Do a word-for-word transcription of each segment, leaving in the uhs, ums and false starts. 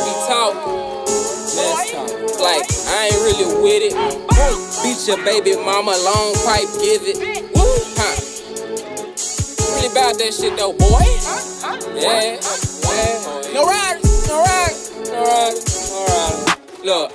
they be talking. Let's talk. Like, I ain't really with it. Beat your baby mama, long pipe, give it. Huh. Really about that shit though, boy. Yeah, yeah. No riders, no riders, no riders, no riders. Look.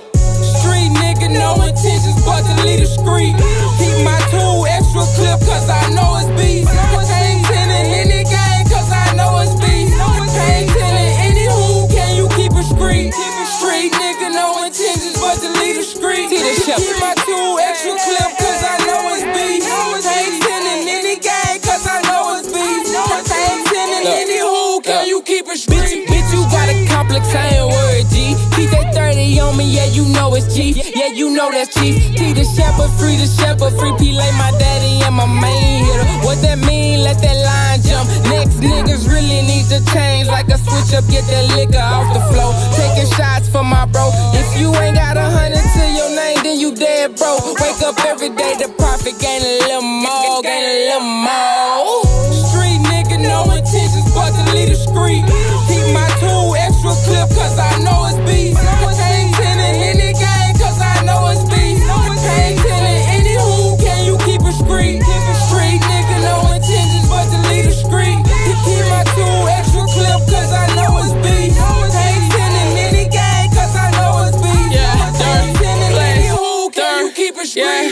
Street nigga, no intentions but to leave the street. Keep my two extra clip, cause I know it's beef. Can't tell it in the game, cause I know it's beef. Can't tell it any who, can you keep a street? Street nigga, no intentions but to leave the street. T The Shepheard. Keep my two extra clip, cause I know it's beef. Can't tell it in the game, cause I know it's beef. Can't tell it any who, can you keep a street? Bitch, you got a complex, I ain't worried, G. Keep that thirty on me, yeah, you know it's chief. Yeah, you know that's chief. T The Shepheard, free The Shepheard, free P. Lay my daddy and my main hitter. What that mean? Let that line jump. Next niggas really need to change. Like a switch up, get that liquor off the floor. Taking shots for my bro. If you ain't got a hundred to your name, then you dead bro. Wake up every day to profit, gain a little more, gain a little more. Street nigga, no intentions but to leave the street. Keep my two extra clip, cause I know it's beef. Yeah,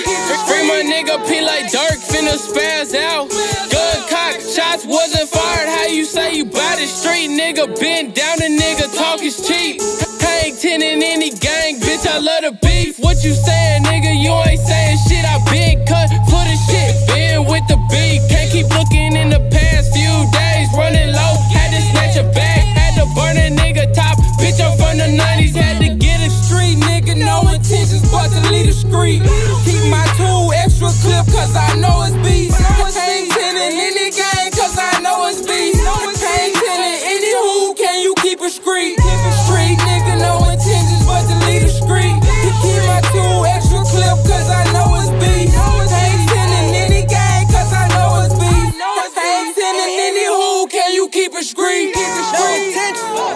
free my nigga P like Dirk, finna spaz out. Good cock shots wasn't fired. How you say you by the street, nigga? Bend down, a nigga talk is cheap. I ain't ten in any gang, bitch. I love the beef. What you saying, nigga? You ain't saying shit. I been cut for the shit. Been with the beef. Can't keep looking in the past few days. Running low, had to snatch a bag, had to burn a nigga top. Bitch, I'm from the nineties, had to get a street nigga. No intentions but to leave the street. Keep my two extra clip, cause I know it's beef. Can't tell it in the game, cause I know it's beef. Can't tell it any who, can you keep a street? Street nigga, no intentions but to leave the street. Keep my two extra clip, cause I know it's beef. Can't tell it in the game, cause I know it's beef. Can't tell it any who, can you keep a street? No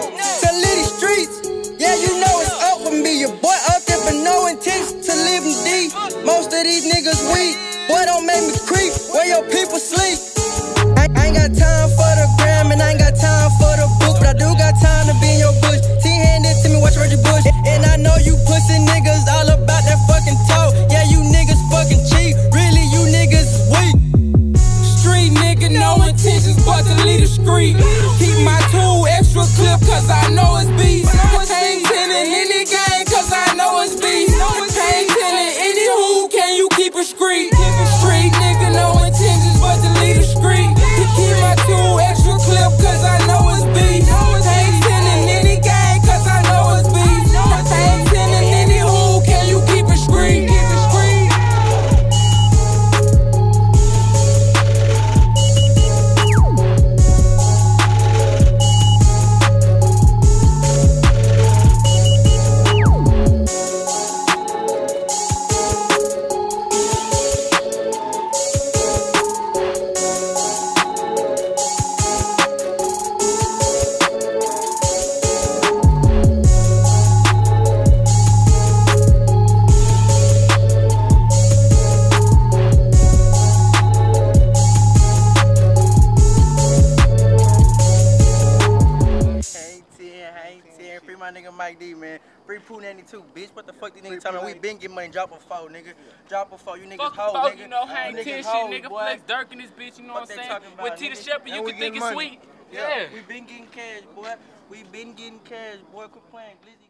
intentions to leave the streets. Yeah, you know it's up with me. Your boy up there for no intentions to leave them deep. Most of these niggas weak. Boy, don't make me creep where your people sleep. I ain't got time for the gram and I ain't got time for the book, but I do got time to be in your bush. T-hand it to me, watch Reggie Bush. And I know you pussy niggas all about that fucking talk. Yeah, you niggas fucking cheap. Really, you niggas weak. Street nigga, no intentions but to leave the street. Keep my two extra clip, cause I know it's beef. Can't tell it in the game, cause I know it's beef. Can't tell it any who, can you keep a street? Street nigga, no intentions but to leave the street. Keep my two extra clip, cause I know it's beef. Can't tell it in the game, cause I know it's beef. Can't tell it any who, can you keep a street? Too, bitch, what the fuck these niggas talking about? We been getting money, drop a foe, nigga. Drop a foe, you niggas hoe, nigga. You know, hang ten shit, nigga. Flex Dirk in this bitch, you know what I'm saying? With T The Shepheard, you can think it's sweet. Yeah. We been getting cash, boy. We been getting cash, boy. Quit playing glizzy.